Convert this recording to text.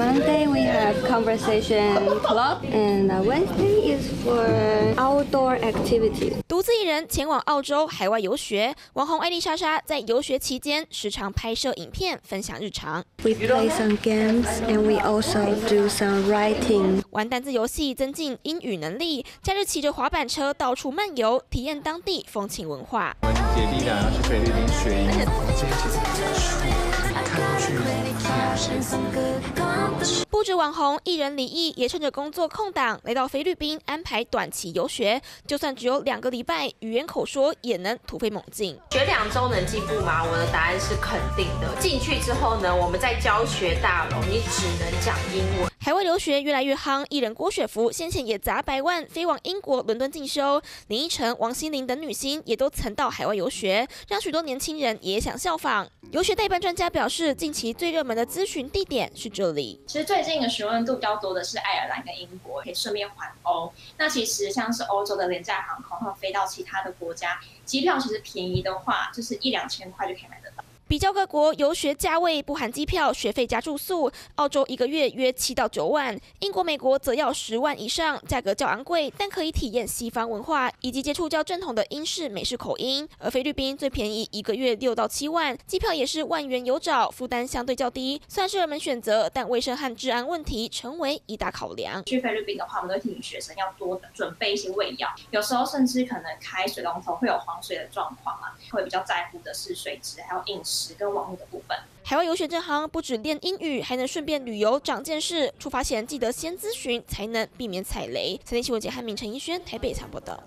Monday we have conversation club, and Wednesday is for outdoor activity. 独自一人前往澳洲海外游学，网红艾莉莎莎在游学期间时常拍摄影片，分享日常。We play some games and we also do some writing. 玩单字游戏增进英语能力，假日骑着滑板车到处漫游，体验当地风情文化。我姐弟俩要去菲律宾学英语，我今天其实很想去。不止网红艺人李毅也趁着工作空档来到菲律宾安排短期游学，就算只有2个礼拜，语言口说也能突飞猛进。学2周能进步吗？我的答案是肯定的。进去之后呢，我们在教学大楼，你只能讲英文。 海外留学越来越夯，艺人郭雪芙先前也砸100万飞往英国伦敦进修，林依晨、王心凌等女星也都曾到海外游学，让许多年轻人也想效仿。游学代办专家表示，近期最热门的咨询地点是这里。其实最近的询问度比较多的是爱尔兰跟英国，可以顺便环欧。那其实像是欧洲的廉价航空，然后飞到其他的国家，机票其实便宜的话，就是1、2千块就可以买得到。 比较各国游学价位，不含机票、学费加住宿。澳洲1个月约7到9万，英国、美国则要10万以上，价格较昂贵，但可以体验西方文化以及接触较正统的英式、美式口音。而菲律宾最便宜，1个月6到7万，机票也是10000元有找，负担相对较低，算是热门选择。但卫生和治安问题成为一大考量。去菲律宾的话，我们都提醒学生要多准备一些胃药，有时候甚至可能开水龙头会有黄水的状况啊。会比较在乎的是水质还有饮食。 跟网络的部分，海外游学这行不只练英语，还能顺便旅游长见识。出发前记得先咨询，才能避免踩雷。3立新闻节汉明、陈奕轩台北采报道。